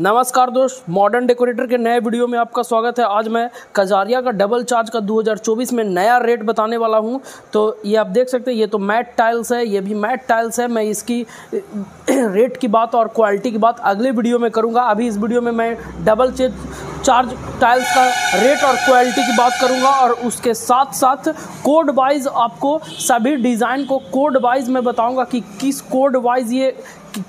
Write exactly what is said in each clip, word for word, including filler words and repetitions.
नमस्कार दोस्त, modern decorator के नए वीडियो में आपका स्वागत है। आज मैं कजारिया का डबल चार्ज का दो हज़ार चौबीस में नया रेट बताने वाला हूं। तो ये आप देख सकते हैं, ये तो मैट टाइल्स है, ये भी मैट टाइल्स है। मैं इसकी रेट की बात और क्वालिटी की बात अगले वीडियो में करूंगा। अभी इस वीडियो में मैं डबल चार्ज टाइल्स का रेट और क्वालिटी की बात करूंगा और उसके साथ साथ कोड वाइज आपको सभी डिज़ाइन को कोड वाइज मैं बताऊंगा कि किस कोड वाइज ये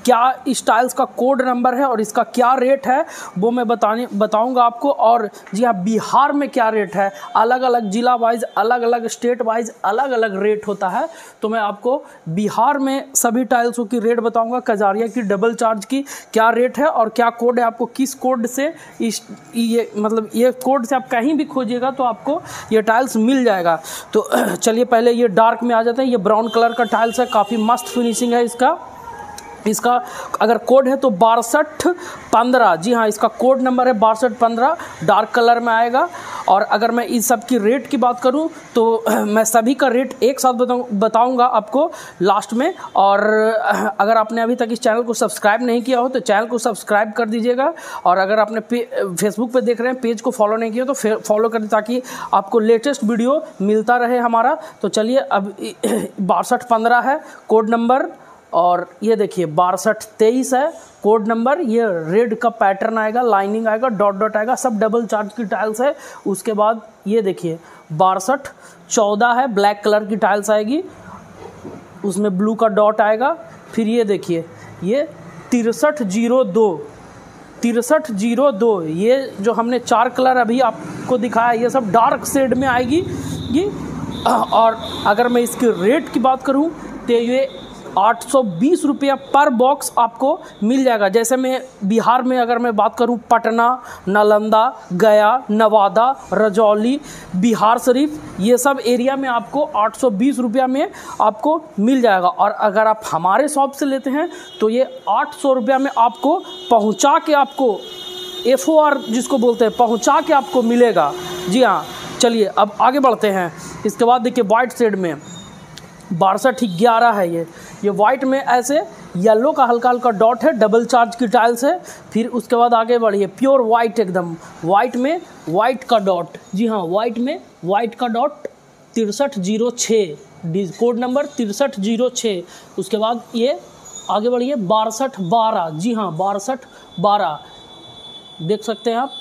क्या इस टाइल्स का कोड नंबर है और इसका क्या रेट है वो मैं बताने बताऊंगा आपको। और जी हाँ, बिहार में क्या रेट है, अलग अलग ज़िला वाइज, अलग अलग स्टेट वाइज अलग अलग रेट होता है। तो मैं आपको बिहार में सभी टाइल्सों की रेट बताऊंगा, कजारिया की डबल चार्ज की क्या रेट है और क्या कोड है। आपको किस कोड से इस ये मतलब ये कोड से आप कहीं भी खोजिएगा तो आपको ये टाइल्स मिल जाएगा। तो चलिए पहले ये डार्क में आ जाते हैं। ये ब्राउन कलर का टाइल्स है, काफ़ी मस्त फिनिशिंग है इसका। इसका अगर कोड है तो बासठ पंद्रह, जी हाँ इसका कोड नंबर है बासठ पंद्रह, डार्क कलर में आएगा। और अगर मैं इस सब की रेट की बात करूं तो मैं सभी का रेट एक साथ बताऊँ बताऊँगा आपको लास्ट में। और अगर आपने अभी तक इस चैनल को सब्सक्राइब नहीं किया हो तो चैनल को सब्सक्राइब कर दीजिएगा। और अगर आपने फेसबुक पे देख रहे हैं, पेज को फॉलो नहीं किया तो फॉलो कर दीजिए ताकि आपको लेटेस्ट वीडियो मिलता रहे हमारा। तो चलिए, अब बासठ पंद्रह है कोड नंबर और ये देखिए बासठ तेईस है कोड नंबर। ये रेड का पैटर्न आएगा, लाइनिंग आएगा, डॉट डॉट आएगा, सब डबल चार्ज की टाइल्स है। उसके बाद ये देखिए बासठ चौदह है, ब्लैक कलर की टाइल्स आएगी, उसमें ब्लू का डॉट आएगा। फिर ये देखिए ये तिरसठ जीरो दो तिरसठ जीरो दो ये जो हमने चार कलर अभी आपको दिखाया ये सब डार्क शेड में आएगी। और अगर मैं इसकी रेट की बात करूँ तो ये आठ सौ बीस रुपया पर बॉक्स आपको मिल जाएगा। जैसे मैं बिहार में अगर मैं बात करूं, पटना, नालंदा, गया, नवादा, रजौली, बिहार शरीफ, ये सब एरिया में आपको आठ सौ बीस रुपया में आपको मिल जाएगा। और अगर आप हमारे शॉप से लेते हैं तो ये आठ सौ रुपया में आपको पहुंचा के, आपको एफ ओ आर जिसको बोलते हैं, पहुंचा के आपको मिलेगा। जी हाँ, चलिए अब आगे बढ़ते हैं। इसके बाद देखिए वाइट शेड में बासठ ग्यारह है, ये ये वाइट में ऐसे येलो का हल्का हल्का डॉट है, डबल चार्ज की टाइल्स है। फिर उसके बाद आगे बढ़िए, प्योर वाइट, एकदम वाइट में वाइट का डॉट, जी हाँ वाइट में वाइट का डॉट, तिरसठ जीरो छः कोड नंबर तिरसठ जीरो छः। उसके बाद ये आगे बढ़िए बासठ बारह, जी हाँ बासठ बारह। देख सकते हैं आप,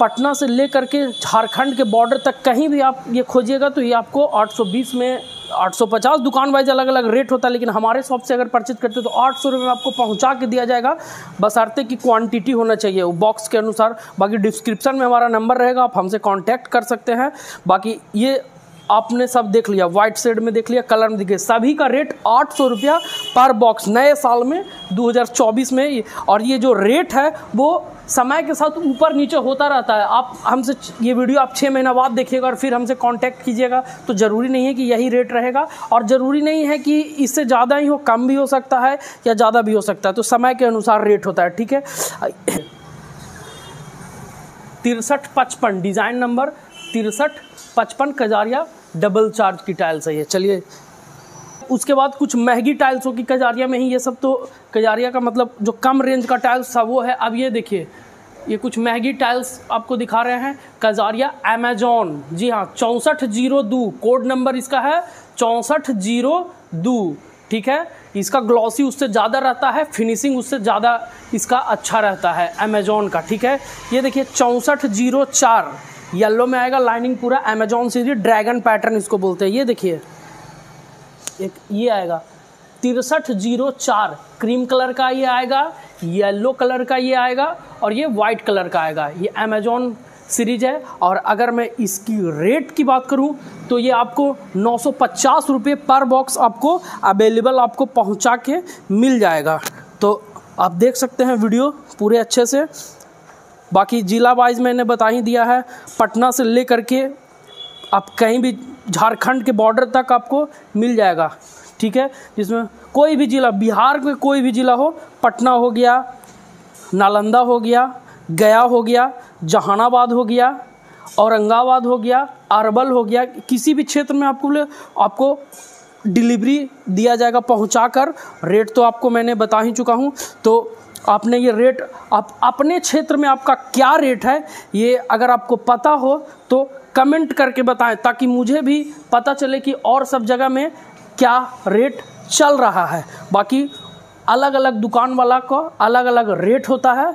पटना से लेकर के झारखंड के बॉर्डर तक कहीं भी आप ये खोजिएगा तो ये आपको आठ सौ बीस में आठ सौ पचास, दुकान वाइज अलग अलग रेट होता है। लेकिन हमारे शॉप से अगर परचेज करते हो तो आठ सौ रुपये में आपको पहुंचा के दिया जाएगा, बशर्ते कि क्वांटिटी होना चाहिए वो बॉक्स के अनुसार। बाकी डिस्क्रिप्शन में हमारा नंबर रहेगा, आप हमसे कांटेक्ट कर सकते हैं। बाकी ये आपने सब देख लिया, वाइट शेड में देख लिया, कलर में दिखे, सभी का रेट आठ सौ रुपया पर बॉक्स नए साल में दो हज़ार चौबीस में। और ये जो रेट है वो समय के साथ ऊपर नीचे होता रहता है। आप हमसे ये वीडियो आप छः महीना बाद देखिएगा और फिर हमसे कांटेक्ट कीजिएगा तो ज़रूरी नहीं है कि यही रेट रहेगा और ज़रूरी नहीं है कि इससे ज़्यादा ही हो, कम भी हो सकता है या ज़्यादा भी हो सकता है। तो समय के अनुसार रेट होता है, ठीक है। तिरसठ पचपन डिज़ाइन नंबर तिरसठ पचपन कजारिया डबल चार्ज की टाइल्स है ये। चलिए उसके बाद कुछ महंगी टाइल्सों की कजारिया में ही, ये सब तो कजारिया का मतलब जो कम रेंज का टाइल्स था वो है। अब ये देखिए ये कुछ महंगी टाइल्स आपको दिखा रहे हैं, कजारिया अमेजॉन, जी हाँ चौंसठ जीरो दो कोड नंबर इसका है चौंसठ जीरो दो, ठीक है। इसका ग्लॉसी उससे ज़्यादा रहता है, फिनिशिंग उससे ज़्यादा इसका अच्छा रहता है अमेजॉन का, ठीक है। ये देखिए चौंसठ जीरो चार येलो में आएगा, लाइनिंग पूरा अमेजॉन सीरीज, ड्रैगन पैटर्न इसको बोलते हैं। ये देखिए एक ये आएगा तिरसठ जीरो चार, क्रीम कलर का ये आएगा, येलो कलर का ये आएगा और ये वाइट कलर का आएगा। ये अमेजॉन सीरीज है। और अगर मैं इसकी रेट की बात करूं तो ये आपको नौ सौ पचास रुपये पर बॉक्स आपको अवेलेबल, आपको पहुंचा के मिल जाएगा। तो आप देख सकते हैं वीडियो पूरे अच्छे से। बाकी ज़िला वाइज मैंने बता ही दिया है, पटना से लेकर के आप कहीं भी झारखंड के बॉर्डर तक आपको मिल जाएगा, ठीक है। जिसमें कोई भी ज़िला, बिहार में कोई भी ज़िला हो, पटना हो गया, नालंदा हो गया, गया हो गया, जहानाबाद हो गया, औरंगाबाद हो गया, अरवल हो गया, किसी भी क्षेत्र में आपको आपको डिलीवरी दिया जाएगा पहुंचाकर। रेट तो आपको मैंने बता ही चुका हूं। तो आपने ये रेट, आप अपने क्षेत्र में आपका क्या रेट है ये अगर आपको पता हो तो कमेंट करके बताएं, ताकि मुझे भी पता चले कि और सब जगह में क्या रेट चल रहा है। बाकी अलग अलग दुकान वाला का अलग अलग रेट होता है।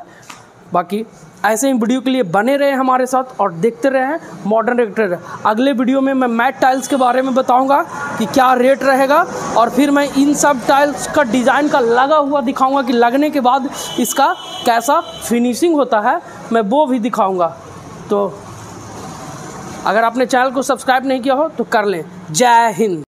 बाकी ऐसे ही वीडियो के लिए बने रहे हमारे साथ और देखते रहें मॉडर्न डेकोरेटर। अगले वीडियो में मैं मैट टाइल्स के बारे में बताऊंगा कि क्या रेट रहेगा, और फिर मैं इन सब टाइल्स का डिज़ाइन का लगा हुआ दिखाऊंगा कि लगने के बाद इसका कैसा फिनिशिंग होता है, मैं वो भी दिखाऊंगा। तो अगर आपने चैनल को सब्सक्राइब नहीं किया हो तो कर लें। जय हिंद।